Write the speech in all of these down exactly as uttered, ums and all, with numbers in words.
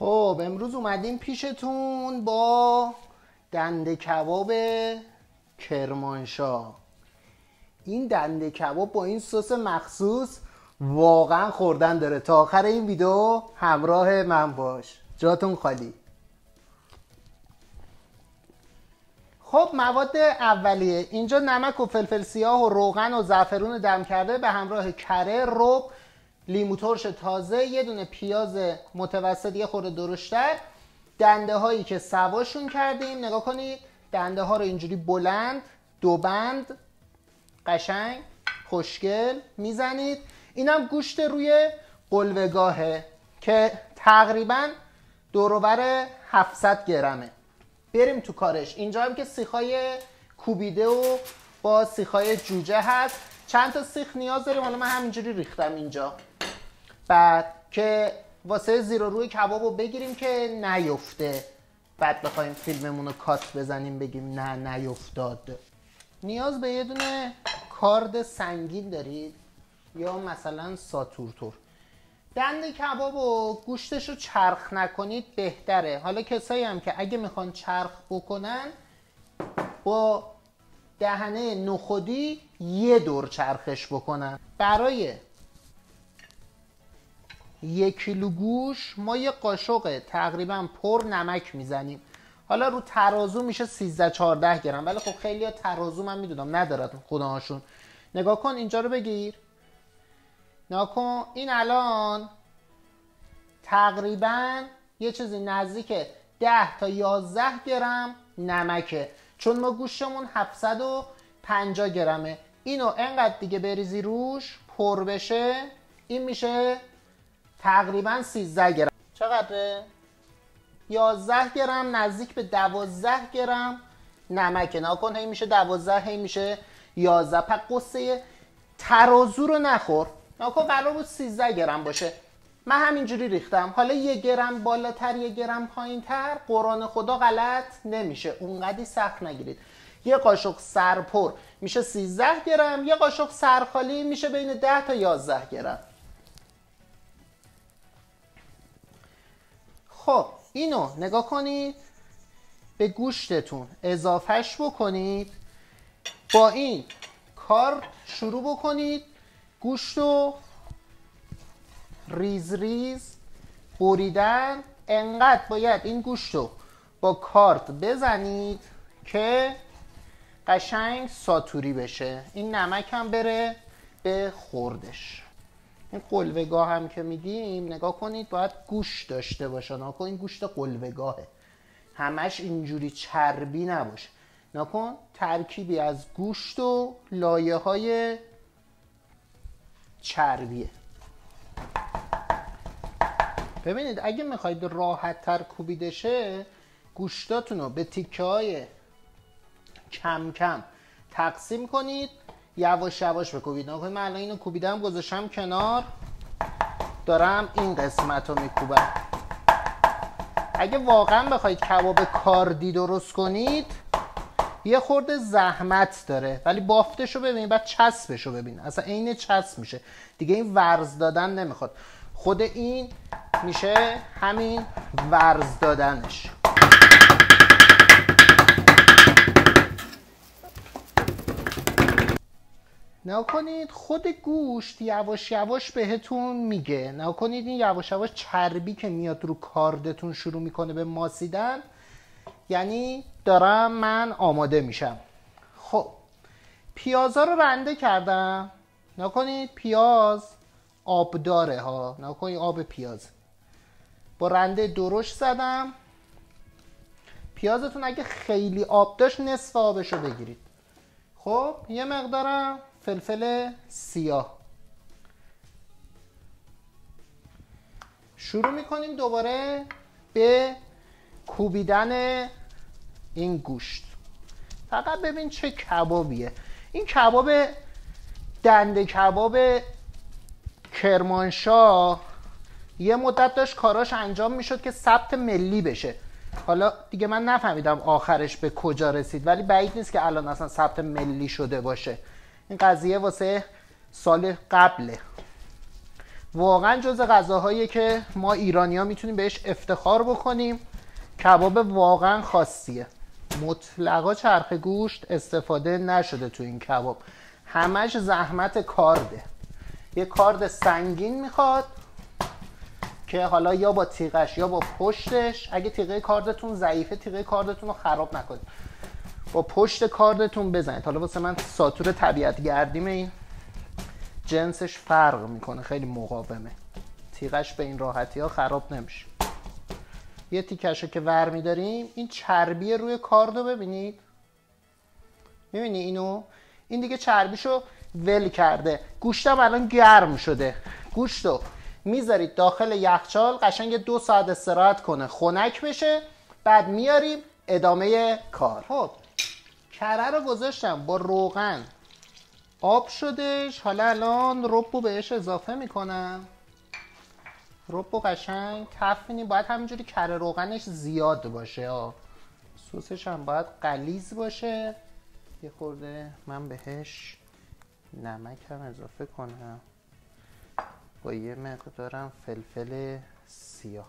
خب امروز اومدیم پیشتون با دنده کباب کرمانشاه. این دنده کباب با این سس مخصوص واقعا خوردن داره. تا آخر این ویدیو همراه من باش، جاتون خالی. خب مواد اولیه اینجا نمک و فلفل سیاه و روغن و زعفرون دم کرده به همراه کره، رب، لیمو ترش تازه، یه دونه پیاز متوسط یه خورده درشتر، دنده هایی که سواشون کردیم. نگاه کنید دنده ها رو اینجوری بلند دو بند قشنگ خوشگل میزنید. اینم گوشت روی قلوگاهه که تقریبا دوروبر هفتصد گرمه. بریم تو کارش. اینجا هم که سیخای کوبیده و با سیخای جوجه هست. چند تا سیخ نیاز داریم. حالا من همینجوری ریختم اینجا. بعد که واسه زیر و روی کباب رو بگیریم که نیفته. بعد بخوایم فیلممون رو کات بزنیم بگیم نه نیفتاد. نیاز به یه دونه کارد سنگین دارید یا مثلا ساتورتور. دنده کباب و گوشتش رو چرخ نکنید بهتره. حالا کسایی هم که اگه میخوان چرخ بکنن با دهنه نخودی یه دور چرخش بکنن. برای یک کیلو گوشت ما یه قاشق تقریبا پر نمک میزنیم. حالا رو ترازو میشه سیزده چهارده گرم، ولی خب خیلی ها ترازو من میدونم ندارد خداهاشون. نگاه کن اینجا رو بگیر. نگاه کن این الان تقریبا یه چیزی نزدیک ده تا یازده گرم نمکه، چون ما گوشتمون هفتصد و پنجاه گرمه. اینو انقدر دیگه بریزی روش پر بشه. این میشه تقریبا سیزده گرم. چقدره؟ یازده گرم، نزدیک به دوازده گرم نمکه. ناکن هی میشه دوازده هی میشه یازده. پس قصه ترازو رو نخور. ناکن قرار بود سیزده گرم باشه، من همینجوری ریختم. حالا یه گرم بالاتر یه گرم پایینتر قرآن خدا غلط نمیشه، اونقدی سخت نگیرید. یه قاشق سرپر میشه سیزده گرم، یه قاشق سرخالی میشه بین ده تا یازده گرم. خب اینو نگاه کنید به گوشتتون اضافهش بکنید. با این کار شروع بکنید گوشتو ریز ریز بریدن. انقدر باید این گوشتو با کارت بزنید که قشنگ ساتوری بشه. این نمک هم بره به خوردش. این قلوه‌گاه هم که میدیم نگاه کنید باید گوشت داشته باشه. ناکن این گوشت قلوه‌گاهه، همش اینجوری چربی نباشه. ناکن ترکیبی از گوشت و لایه های چربیه. ببینید اگه میخواید راحت تر کوبیده شه گوشتاتون رو به تیکه های کم کم تقسیم کنید، یواش یواش بکوبید. نکنید من الان اینو کوبیدم گذاشتم کنار، دارم این قسمت رو میکوبم. اگه واقعا بخواید کباب کاردی درست کنید یه خورده زحمت داره، ولی بافتش رو ببینید بعد چسبش رو ببینید. اصلا عین چسب میشه دیگه، این ورز دادن نمیخواد. خود این میشه همین ورز دادنش. نگاه کنید خود گوشت یواش یواش بهتون میگه. نگاه کنید این یواش یواش چربی که میاد رو کاردتون شروع میکنه به ماسیدن، یعنی دارم من آماده میشم. خب پیازا رو رنده کردم. نگاه کنید پیاز آب داره ها. نگاه کنید آب پیاز با رنده درشت زدم. پیازتون اگه خیلی آب داشت نصف آبشو بگیرید. خب یه مقدارم فلفل سیاه. شروع میکنیم دوباره به کوبیدن این گوشت. فقط ببین چه کبابیه. این کباب دنده کباب کرمانشاه یه مدت داشت کاراش انجام میشد که ثبت ملی بشه. حالا دیگه من نفهمیدم آخرش به کجا رسید، ولی بعید نیست که الان اصلا ثبت ملی شده باشه. این قضیه واسه سال قبله. واقعا جز غذاهایی که ما ایرانی‌ها میتونیم بهش افتخار بکنیم. کباب واقعا خاصیه، مطلقا چرخ گوشت استفاده نشده تو این کباب، همش زحمت کارده. یه کارد سنگین میخواد که حالا یا با تیغش یا با پشتش، اگه تیغه کاردتون ضعیفه تیغه کاردتون رو خراب نکنید، با پشت کاردتون بزنید. حالا واسه من ساتور طبیعت گردیمه، این جنسش فرق میکنه، خیلی مقاومه، تیغش به این راحتی ها خراب نمیشه. یه تیکش رو که ور میداریم، این چربی روی کارد رو ببینید، میبینی اینو؟ این دیگه چربیشو ول کرده، گوشتم الان گرم شده. گوشتو میذارید داخل یخچال قشنگ دو ساعت استراحت کنه، خنک بشه، بعد میاریم ادامه کار. خب کره رو گذاشتم با روغن آب شدش، حالا الان ربو بهش اضافه میکنم. ربو قشنگ تفینی باید همینجوری کره روغنش زیاد باشه، آه. سسش هم باید غلیظ باشه. یه خورده من بهش نمک هم اضافه کنم با یه مقدارم فلفل سیاه.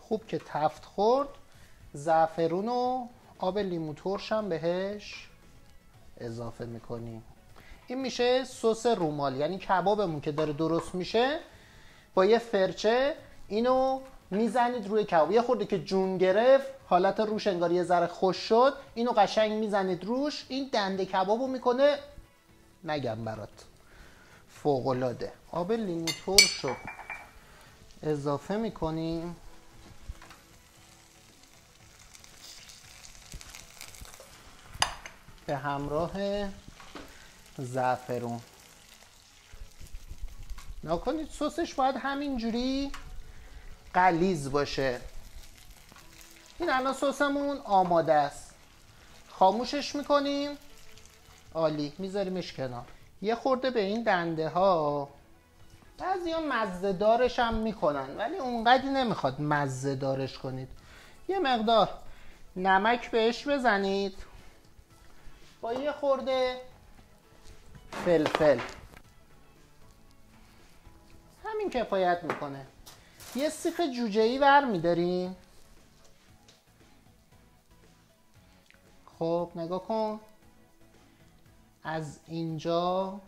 خوب که تفت خورد، زعفرون و آب لیمو ترش هم بهش اضافه میکنیم. این میشه سس رومال، یعنی کبابمون که داره درست میشه با یه فرچه اینو میزنید روی کباب. یه خورده که جون گرفت، حالت روش انگار یه ذره خوش شد، اینو قشنگ میزنید روش، این دنده کبابو میکنه نگم برات، فوق‌العاده. آب لیمو ترش رو اضافه میکنیم، به همراه زعفرون. نکنید سسش باید همینجوری غلیظ باشه. این الان سسمون آماده است، خاموشش میکنیم. عالی، میذاریمش کنار. یه خورده به این دنده ها، بعضیا مزه دارش هم میکنن ولی اونقدی نمیخواد مزه دارش کنید. یه مقدار نمک بهش بزنید با یه خورده فلفل، همین کفایت میکنه. یه سیخ جوجه‌ای ور میداریم. خب نگاه کن، از اینجا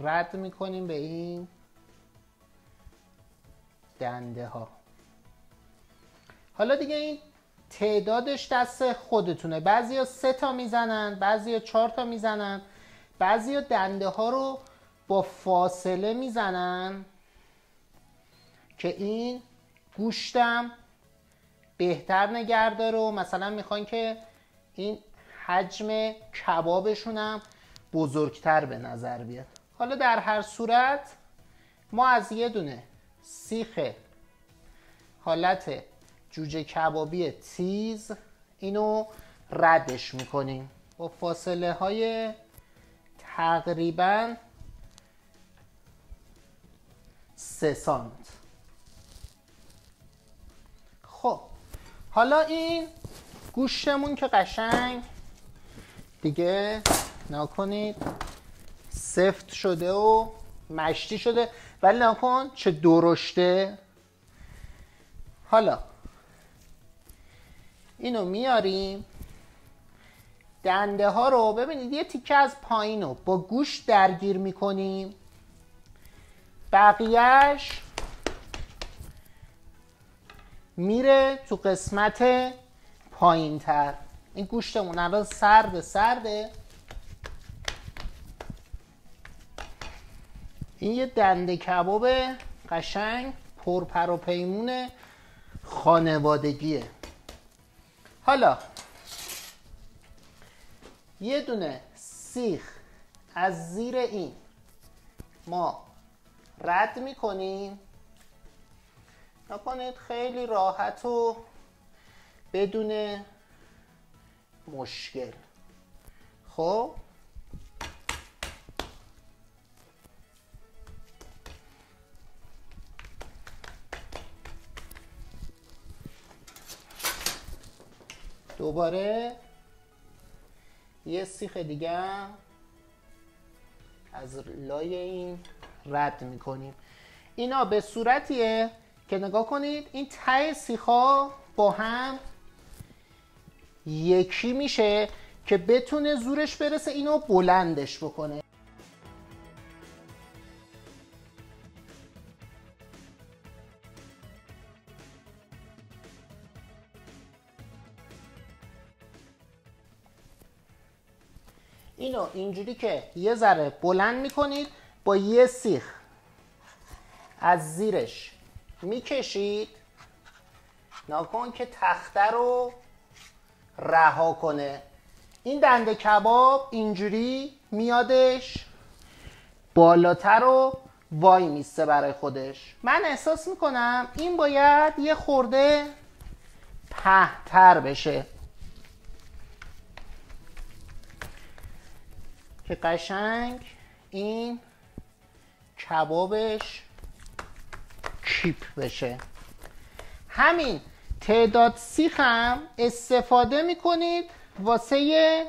رد میکنیم به این دنده ها. حالا دیگه این تعدادش دست خودتونه، بعضیا سه تا میزنن، بعضیا چهار تا میزنن، بعضیا دنده ها رو با فاصله میزنن که این گوشتم بهتر نگرداره و مثلا میخوان که این حجم کبابشونم بزرگتر به نظر بیاد. حالا در هر صورت ما از یه دونه سیخ حالت جوجه کبابی تیز اینو ردش میکنیم با فاصله های تقریبا سه سانت. خب حالا این گوشتمون که قشنگ دیگه نکنید سفت شده و مشتی شده، ولی نکن چه درشته. حالا اینو میاریم، دنده ها رو ببینید یه تیکه از پایین رو با گوشت درگیر میکنیم، بقیهش میره تو قسمت پایین تر. این گوشتمون الان سرده سرده، این یه دنده کباب قشنگ پرپر و پیمون خانوادگیه. حالا یه دونه سیخ از زیر این ما رد میکنیم. نکنید خیلی راحت و بدون مشکل. خب دوباره یه سیخ دیگه از لای این رد میکنیم. اینا به صورتیه که نگاه کنید این ته سیخا با هم یکی میشه که بتونه زورش برسه اینو بلندش بکنه. اینو اینجوری که یه ذره بلند میکنید، با یه سیخ از زیرش میکشید، ناکن که تخته رو رها کنه. این دنده کباب اینجوری میادش بالاتر رو وای میسته برای خودش. من احساس میکنم این باید یه خورده پهتر بشه که قشنگ این کبابش چیپ بشه. همین تعداد سیخ هم استفاده میکنید واسه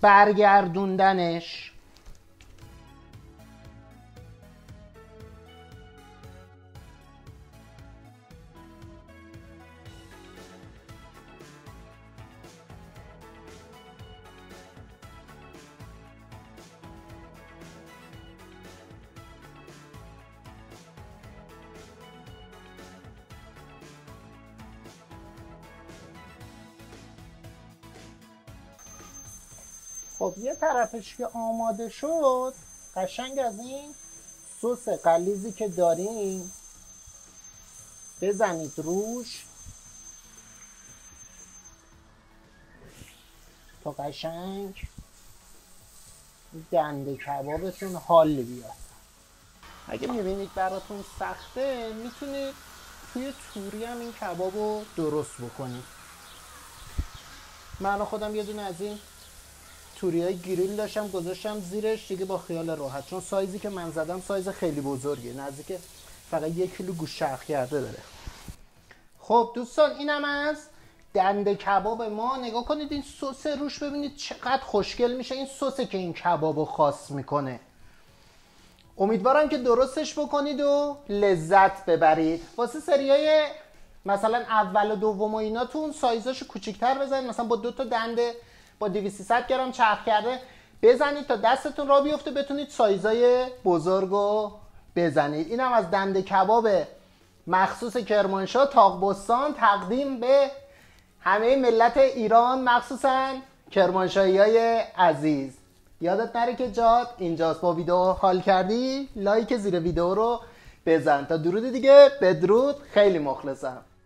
برگردوندنش. خب یه طرفش که آماده شد، قشنگ از این سس غلیظی که داریم بزنید روش تا قشنگ دنده کبابتون حال بیاد. اگه میبینید براتون سخته، میتونید توی توری هم این کباب رو درست بکنید. من خودم یه دونه از این توری های گریل داشتم، گذاشتم زیرش دیگه با خیال راحت، چون سایزی که من زدم سایز خیلی بزرگه، نزدیک فقط یک کیلو گوشت شرخ کرده داره. خب دوستان اینم از دنده کباب ما. نگاه کنید این سس روش، ببینید چقدر خوشگل میشه. این سسه که این کبابو خاص میکنه. امیدوارم که درستش بکنید و لذت ببرید. واسه سریای مثلا اول و دوم و ایناتون سایزاشو کوچیک‌تر بزنید، مثلا با دو تا دنده با دویست سیصد گرم چرخ کرده بزنید تا دستتون را بیفته بتونید سایزای بزرگ رو بزنید. اینم از دنده کباب مخصوص کرمانشاه طاق بستان تقدیم به همه ملت ایران، مخصوصا کرمانشاهی‌های عزیز. یادت نره که جات اینجاست. با ویدیو حال کردی لایک زیر ویدیو رو بزن. تا درود دیگه، بدرود، خیلی مخلصم.